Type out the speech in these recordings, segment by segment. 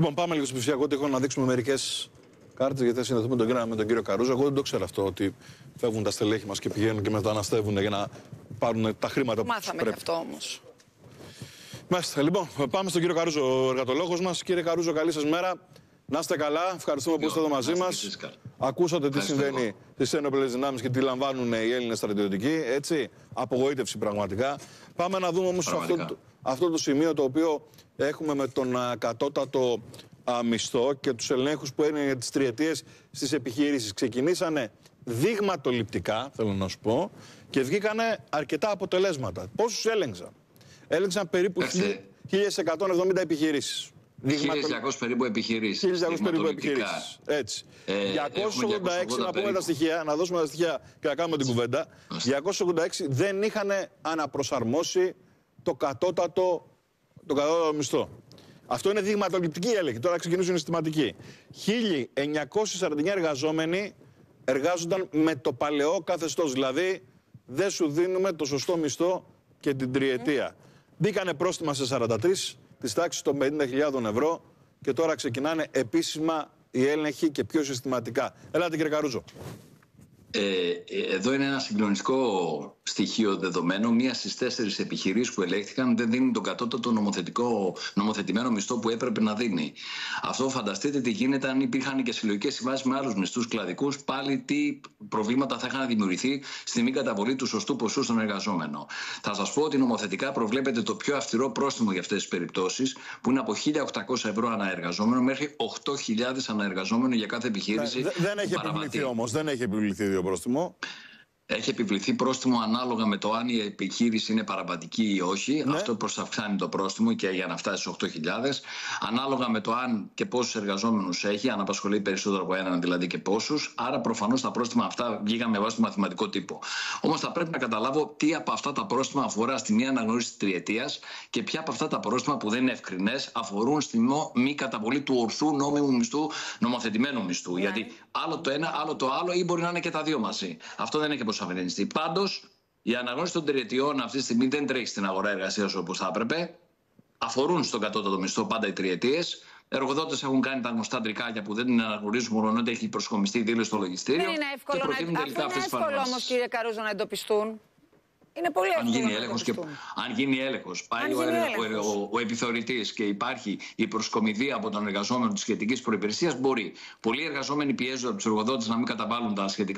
Λοιπόν, πάμε λίγο στο ψηφιακό τείχο να δείξουμε μερικές κάρτες, γιατί θα συνδεθούμε με τον κύριο Καρούζο. Εγώ δεν το ξέρω αυτό, ότι φεύγουν τα στελέχη μας και πηγαίνουν και μεταναστεύουν για να πάρουν τα χρήματα που μάθαμε πρέπει. Μάθαμε αυτό όμως. Μάλιστα, λοιπόν, πάμε στον κύριο Καρούζο, ο εργατολόγος μας. Κύριε Καρούζο, καλή σας μέρα. Να είστε καλά, ευχαριστούμε που είστε εδώ μαζί μας. Ακούσατε τι συμβαίνει στις ένοπλες δυνάμεις και τι λαμβάνουν οι Έλληνες στρατιωτικοί. Έτσι, απογοήτευση πραγματικά. Πάμε να δούμε όμως αυτό το σημείο το οποίο έχουμε με τον κατώτατο μισθό και τους ελέγχους που έγιναν για τις τριετίες στις επιχειρήσεις. Ξεκινήσανε δειγματοληπτικά, θέλω να σου πω, και βγήκανε αρκετά αποτελέσματα. Πόσους έλεγξαν? Έλεγξαν περίπου 1.170 επιχειρήσεις. 1.200 περίπου επιχειρήσεις. 1.200 περίπου επιχειρήσεις. Έτσι. 286, να πούμε τα στοιχεία, να δώσουμε τα στοιχεία και να κάνουμε την κουβέντα. 286 δεν είχαν αναπροσαρμόσει το κατώτατο μισθό. Αυτό είναι δειγματοληπτική έλεγχη. Τώρα ξεκινήσουν οι συστηματικοί. 1.949 εργαζόμενοι εργάζονταν με το παλαιό καθεστώς. Δηλαδή, δεν σου δίνουμε το σωστό μισθό και την τριετία. Μπήκανε πρόστιμα σε 43, της τάξης των 50.000 ευρώ και τώρα ξεκινάνε επίσημα οι έλεγχοι και πιο συστηματικά. Ελάτε κύριε Καρούζο. Εδώ είναι ένα συγκλονιστικό στοιχείο δεδομένο. Μία στις 4 επιχειρήσεις που ελέγχθηκαν δεν δίνουν τον κατώτατο νομοθετημένο μισθό που έπρεπε να δίνει. Αυτό φανταστείτε τι γίνεται αν υπήρχαν και συλλογικές συμβάσεις με άλλους μισθούς κλαδικούς. Πάλι τι προβλήματα θα είχαν δημιουργηθεί στη μη καταβολή του σωστού ποσού στον εργαζόμενο. Θα σας πω ότι νομοθετικά προβλέπεται το πιο αυστηρό πρόστιμο για αυτές τις περιπτώσεις, που είναι από 1.800 ευρώ αναεργαζόμενο μέχρι 8.000 αναεργαζόμενο για κάθε επιχείρηση. Δεν έχει επιβληθεί όμως. Δεν έχει επιβληθεί το πρόστιμο. Έχει επιβληθεί πρόστιμο ανάλογα με το αν η επιχείρηση είναι παραβατική ή όχι. Ναι. Αυτό προσαυξάνει το πρόστιμο και για να φτάσει στους 8.000. Ανάλογα με το αν και πόσους εργαζόμενους έχει, αν απασχολεί περισσότερο από έναν δηλαδή και πόσους. Άρα προφανώς τα πρόστιμα αυτά βγήκαν με βάση το μαθηματικό τύπο. Όμως θα πρέπει να καταλάβω τι από αυτά τα πρόστιμα αφορά στη μία αναγνώριση της τριετίας και ποια από αυτά τα πρόστιμα που δεν είναι ευκρινές αφορούν στη μη καταβολή του ορθού νόμιμου μισθού, νομοθετημένου μισθού. Ναι. Γιατί άλλο το ένα, άλλο το άλλο ή μπορεί να είναι και τα δύο μαζί. Αυτό δεν είναι και πάντως, η αναγνώριση των τριετιών αυτή τη στιγμή δεν τρέχει στην αγορά εργασίας όπως θα έπρεπε. Αφορούν στον κατώτατο μισθό πάντα οι τριετίες. Εργοδότες έχουν κάνει τα γνωστά τρικάκια που δεν την αναγνωρίζουν μόνο ότι έχει προσκομιστεί η δήλωση στο λογιστήριο. Δεν είναι εύκολο, όμως, κύριε Καρούζο, να εντοπιστούν. Είναι πολύ εύκολο. Αν γίνει έλεγχος, πάει ο επιθεωρητής και υπάρχει η προσκομιδία από τον εργαζόμενο της σχετικής προϋπηρεσίας, μπορεί. Πολλοί εργαζόμενοι πιέζουν από τους εργοδότες να μην καταβάλουν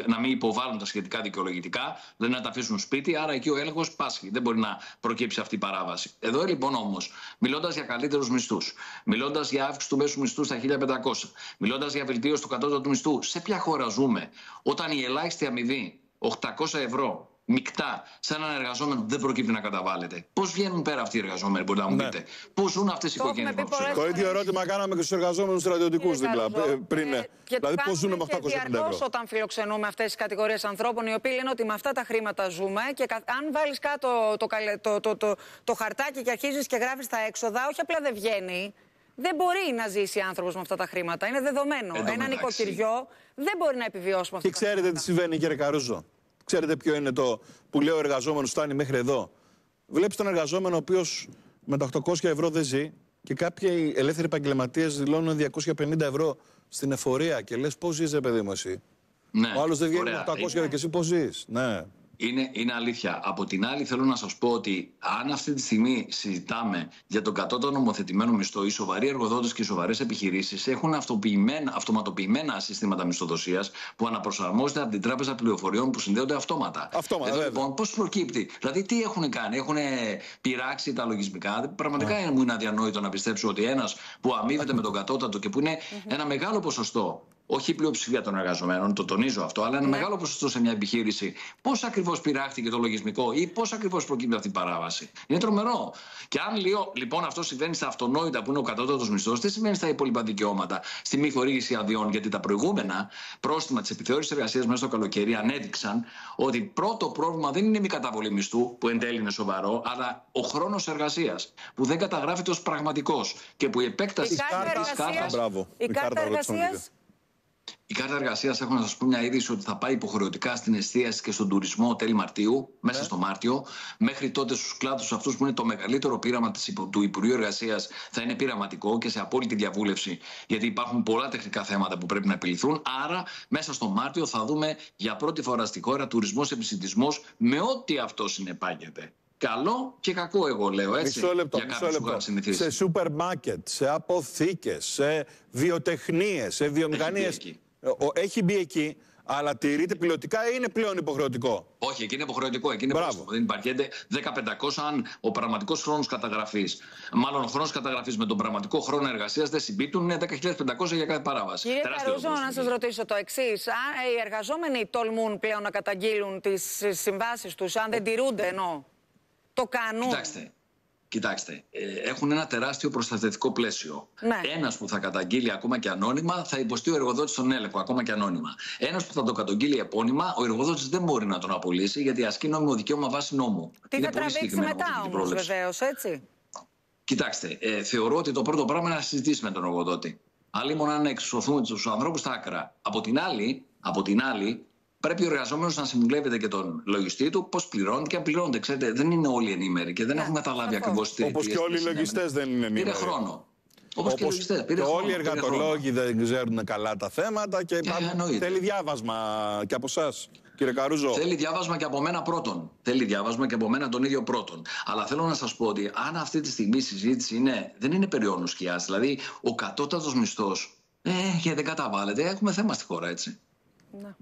να μην υποβάλουν τα σχετικά δικαιολογητικά, δηλαδή να τα αφήσουν σπίτι, άρα εκεί ο έλεγχος πάσχει. Δεν μπορεί να προκύψει αυτή η παράβαση. Εδώ λοιπόν όμως, μιλώντας για καλύτερους μισθούς, μιλώντας για αύξηση του μέσου μισθού στα 1.500, μιλώντας για βελτίωση του κατώτατου μισθού, σε ποια χώρα ζούμε όταν η ελάχιστη αμοιβή 800 ευρώ. Μικτά, σε έναν εργαζόμενο δεν προκύπτει να καταβάλλεται. Πώς βγαίνουν πέρα αυτοί οι εργαζόμενοι, μπορείτε να μου πείτε? Πώς ζουν αυτές οι οικογένειες? Το ίδιο ερώτημα κάναμε και στους εργαζόμενους στρατιωτικούς δίπλα. Πριν. Δηλαδή, πώς ζουν με 800 ευρώ? Όταν φιλοξενούμε αυτές τις κατηγορίες ανθρώπων, οι οποίοι λένε ότι με αυτά τα χρήματα ζούμε, και αν βάλεις κάτω το χαρτάκι και αρχίζεις και γράφεις τα έξοδα, όχι απλά δεν βγαίνει. Δεν μπορεί να ζήσει άνθρωπος με αυτά τα χρήματα. Είναι δεδομένο. Ένα νοικοκυριό δεν μπορεί να επιβιώσει με αυτά τα χρήματα. Και ξέρετε τι συμβαίνει, κύριε Καρούζο? Ξέρετε ποιο είναι το που λέει ο εργαζόμενος φτάνει μέχρι εδώ? Βλέπεις τον εργαζόμενο ο οποίος με τα 800 ευρώ δεν ζει και κάποιοι ελεύθεροι επαγγελματίες δηλώνουν 250 ευρώ στην εφορία και λες πώς ζεις, παιδί μου, εσύ? Ναι, ο άλλος δεν βγαίνει με 800 και εσύ πώς ζεις? Ναι. Είναι αλήθεια. Από την άλλη, θέλω να σας πω ότι αν αυτή τη στιγμή συζητάμε για τον κατώτατο νομοθετημένο μισθό, οι σοβαροί εργοδότες και οι σοβαρές επιχειρήσεις έχουν αυτοματοποιημένα συστήματα μισθοδοσίας που αναπροσαρμόζονται από την Τράπεζα Πληροφοριών που συνδέονται αυτόματα. Εδώ, λοιπόν, πώς προκύπτει? Δηλαδή, τι έχουν κάνει? Έχουν πειράξει τα λογισμικά. Πραγματικά μου είναι αδιανόητο να πιστέψω ότι ένας που αμείβεται με τον κατώτατο και που είναι ένα μεγάλο ποσοστό. Όχι η πλειοψηφία των εργαζομένων, το τονίζω αυτό, αλλά ένα μεγάλο ποσοστό σε μια επιχείρηση. Πώς ακριβώς πειράχτηκε το λογισμικό ή πώς ακριβώς προκύπτει αυτή η παράβαση? Είναι τρομερό. Και αν λοιπόν αυτό συμβαίνει στα αυτονόητα που είναι ο κατώτατος μισθός, τι συμβαίνει στα υπόλοιπα δικαιώματα, στη μη χορήγηση αδειών? Γιατί τα προηγούμενα πρόστιμα της επιθεώρησης εργασίας μέσα στο καλοκαίρι ανέδειξαν ότι πρώτο πρόβλημα δεν είναι η μη καταβολή μισθού, που εν τέλει είναι σοβαρό, αλλά ο χρόνος εργασίας που δεν καταγράφεται ως πραγματικός και που η επέκταση της κάρτας. Η κάρτα εργασίας, έχω να σας πω μια είδηση ότι θα πάει υποχρεωτικά στην εστίαση και στον τουρισμό τέλη Μαρτίου, μέσα στο Μάρτιο. Μέχρι τότε, στους κλάδους αυτούς που είναι το μεγαλύτερο πείραμα του Υπουργείου Εργασίας, θα είναι πειραματικό και σε απόλυτη διαβούλευση, γιατί υπάρχουν πολλά τεχνικά θέματα που πρέπει να επιληθούν. Άρα, μέσα στο Μάρτιο θα δούμε για πρώτη φορά στη χώρα τουρισμός, επισιτισμός, με ό,τι αυτό συνεπάγεται. Καλό και κακό, εγώ λέω, έτσι. Μισό λεπτό. Σε σούπερ μάρκετ, σε αποθήκες, σε βιοτεχνίες, σε βιομηχανίες. Έχει μπει εκεί, αλλά τηρείται πιλωτικά ή είναι πλέον υποχρεωτικό? Όχι, εκεί είναι υποχρεωτικό. Εκεί είναι υποχρεωτικό. Δεν υπάρχει. 1500, αν ο πραγματικός χρόνος καταγραφής, μάλλον ο χρόνος καταγραφής με τον πραγματικό χρόνο εργασίας δεν συμπίπτουν, είναι 10.500 για κάθε παράβαση. Κύριε Καρούζο, να σας ρωτήσω το εξής. Οι εργαζόμενοι τολμούν πλέον να καταγγείλουν τις συμβάσεις τους, αν δεν τηρούνται, εννοώ. Το κάνουν. Κοιτάξτε, έχουν ένα τεράστιο προστατευτικό πλαίσιο. Ναι. Ένας που θα καταγγείλει ακόμα και ανώνυμα θα υποστεί ο εργοδότης τον έλεγχο, ακόμα και ανώνυμα. Ένας που θα το καταγγείλει επώνυμα, ο εργοδότης δεν μπορεί να τον απολύσει, γιατί ασκεί νόμιμο δικαίωμα βάσει νόμου. Τι θα τραβήξει μετά όμως, βεβαίως, έτσι. Κοιτάξτε, θεωρώ ότι το πρώτο πράγμα είναι να συζητήσει με τον εργοδότη. Αλλήμον να εξωθούν τους ανθρώπους στα άκρα. Από την άλλη, πρέπει ο εργαζόμενος να συμβουλεύεται και τον λογιστή του πώς πληρώνει και αν πληρώνεται. Ξέρετε, δεν είναι όλοι ενήμεροι και δεν έχουν καταλάβει ακριβώς τι. Όπως και όλοι οι λογιστές δεν είναι ενήμεροι. Πήρε χρόνο. Όλοι οι εργατολόγοι δεν ξέρουν καλά τα θέματα και θέλει διάβασμα και από εσάς, κύριε Καρούζο. Θέλει διάβασμα και από μένα πρώτον. Θέλει διάβασμα και από μένα τον ίδιο πρώτον. Αλλά θέλω να σας πω ότι αν αυτή τη στιγμή η συζήτηση δεν είναι περιόνου σκιάς, δηλαδή ο κατώτατος μισθός και δεν καταβάλλεται, έχουμε θέμα στη χώρα, έτσι. Να.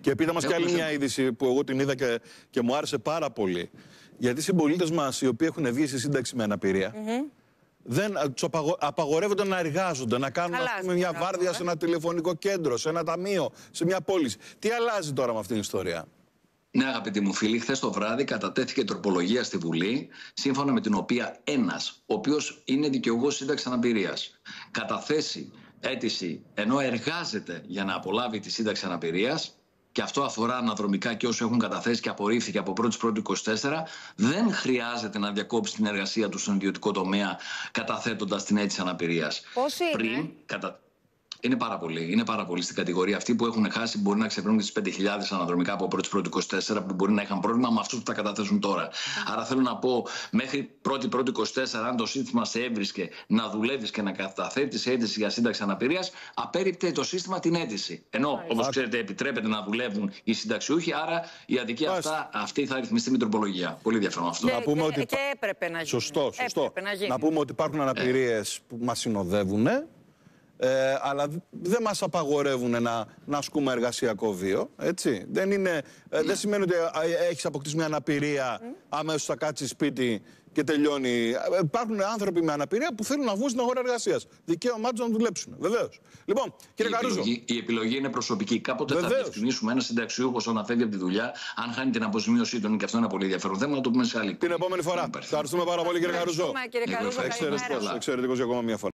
Και πείτε μας κι άλλη μια είδηση που εγώ την είδα και μου άρεσε πάρα πολύ. Γιατί συμπολίτες μας οι οποίοι έχουν βγει στη σύνταξη με αναπηρία απαγορεύονται να εργάζονται, να κάνουν μια βάρδια σε ένα τηλεφωνικό κέντρο, σε ένα ταμείο, σε μια πόλη. Τι αλλάζει τώρα με αυτήν την ιστορία? Ναι, αγαπητοί μου φίλοι, χθες το βράδυ κατατέθηκε τροπολογία στη Βουλή, σύμφωνα με την οποία ένας, ο οποίος είναι δικαιούχος σύνταξης αναπηρίας, καταθέσει αίτηση ενώ εργάζεται για να απολάβει τη σύνταξη αναπηρίας, και αυτό αφορά αναδρομικά και όσοι έχουν καταθέσει και απορρίφθηκε από 1η-1η 2024, δεν χρειάζεται να διακόψει την εργασία του στον ιδιωτικό τομέα καταθέτοντας την αίτηση αναπηρίας. Πόσοι είναι? Είναι πάρα πολλοί. Είναι πάρα πολλοί στην κατηγορία αυτή που έχουν χάσει. Μπορεί να ξεπερνούν τις 5.000 αναδρομικά από 1η-1η 2024 που μπορεί να είχαν πρόβλημα με αυτούς που τα καταθέσουν τώρα. Άρα θέλω να πω, μέχρι 1η-1η 2024, αν το σύστημα σε έβρισκε να δουλεύεις και να καταθέτεις αίτηση για σύνταξη αναπηρίας, απέριπτε το σύστημα την αίτηση. Ενώ, όπως ξέρετε, επιτρέπεται να δουλεύουν οι συνταξιούχοι, άρα η αδικία αυτή θα ρυθμιστεί με τροπολογία. Πολύ ενδιαφέρον αυτό. Και έπρεπε να γίνει. Σωστό. Να πούμε ότι υπάρχουν αναπηρίες που μας συνοδεύουν. Αλλά δεν μας απαγορεύουν να ασκούμε εργασιακό βίο, έτσι. Δεν σημαίνει ότι έχεις αποκτήσει μια αναπηρία, αμέσως θα κάτσεις σπίτι και τελειώνει. Υπάρχουν άνθρωποι με αναπηρία που θέλουν να βγουν στην αγορά εργασίας. Δικαίωμά τους να δουλέψουν, βεβαίως. Λοιπόν, κύριε Καρούζο. Η επιλογή είναι προσωπική. Κάποτε θα διευκρινίσουμε ένα συνταξιούχος όταν φεύγει από τη δουλειά, αν χάνει την αποζημίωσή του, και αυτό είναι πολύ ενδιαφέρον θέμα, να το πούμε σε άλλη. Την επόμενη φορά. Ευχαριστούμε πάρα πολύ, κύριε Καρούζο. Εξαιρετικός για ακόμα μια φορά.